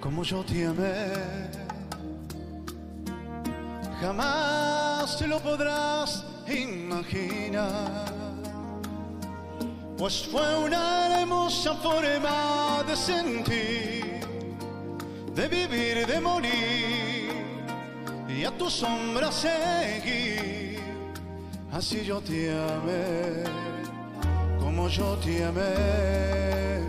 Como yo te amé, jamás te lo podrás imaginar, pues fue una hermosa forma de sentir, de vivir, de morir, y a tu sombra seguir. Así yo te amé, como yo te amé,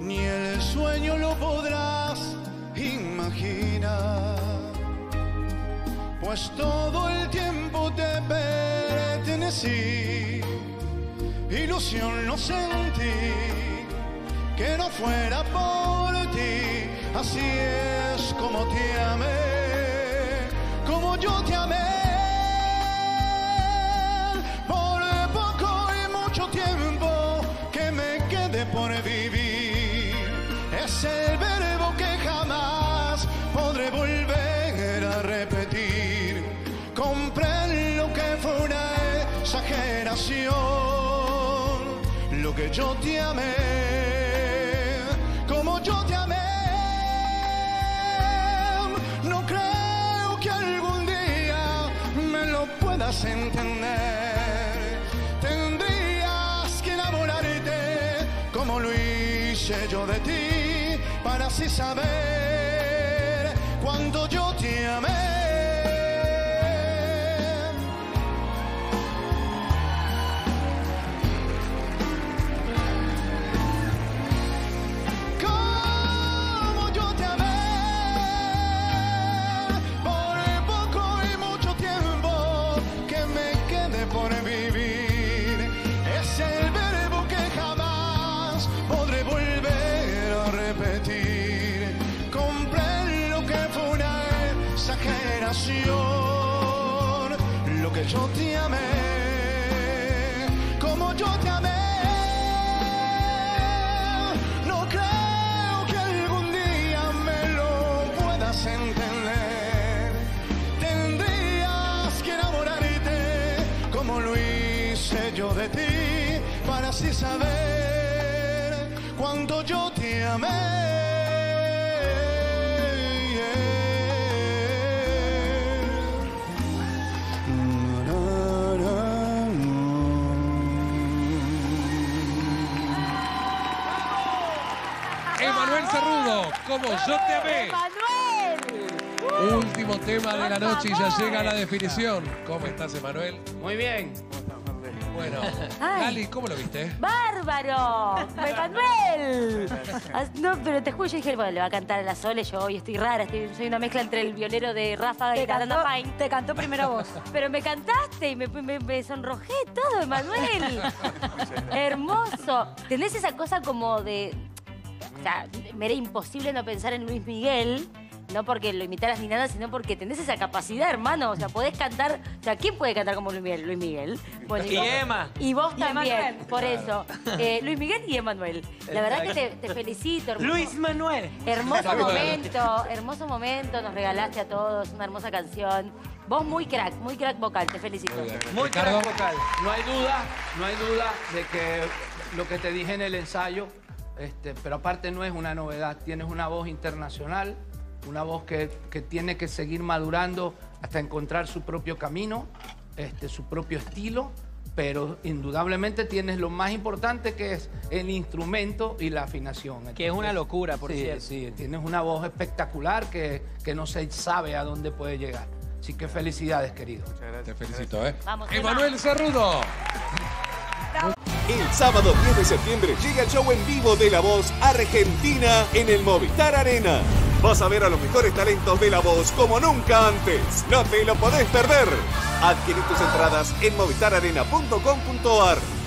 ni el sueño lo podrás imaginar, pues todo el tiempo te pertenecí. Ilusión no sentí que no fuera por ti. Así es como te amé, como yo te amé. Por poco y mucho tiempo que me quede por vivir, es el verbo que jamás podré volver a repetir. Comprendo que fue una exageración, lo que yo te amé, como yo te amé. No creo que algún día me lo puedas entender. Tendrías que enamorarte como lo hice yo de ti, para así saber cuánto yo te amé. Lo que yo te amé, como yo te amé. No creo que algún día me lo puedas entender. Tendrías que enamorarte como lo hice yo de ti, para así saber cuánto yo te amé. Emanuel Cerrudo, como yo te amé. ¡Emanuel! Último tema de la noche y ya llega la definición. ¿Cómo estás, Emanuel? Muy bien. Bueno, Lali, ¿cómo lo viste? ¡Bárbaro! ¡Emanuel! No, pero te escucho y dije, bueno, le va a cantar a la Sole, yo hoy estoy rara, soy una mezcla entre el violero de Ráfaga y Caranda Pine. Te cantó primero vos. Pero me cantaste y me sonrojé todo, Emanuel. Hermoso. ¿Tenés esa cosa como de...? O sea, me era imposible no pensar en Luis Miguel, no porque lo imitaras ni nada, sino porque tenés esa capacidad, hermano. O sea, podés cantar... O sea, ¿quién puede cantar como Luis Miguel? Luis Miguel. Bueno, y Emma. Y vos también, por eso. Luis Miguel y Emanuel. La verdad que te felicito, hermoso. ¡Luis Manuel! Hermoso momento. Nos regalaste a todos una hermosa canción. Vos muy crack vocal. Te felicito. Muy crack vocal. No hay duda de que lo que te dije en el ensayo... pero aparte no es una novedad, tienes una voz internacional, una voz que tiene que seguir madurando hasta encontrar su propio camino, su propio estilo, pero indudablemente tienes lo más importante, que es el instrumento y la afinación. Entonces, que es una locura, por cierto. Sí, tienes una voz espectacular que no se sabe a dónde puede llegar. Así que felicidades, querido. Muchas gracias. Te felicito, Vamos, Emanuel Cerrudo. El sábado 10 de septiembre llega el show en vivo de La Voz Argentina en el Movistar Arena. Vas a ver a los mejores talentos de La Voz como nunca antes. No te lo podés perder. Adquirí tus entradas en movistararena.com.ar.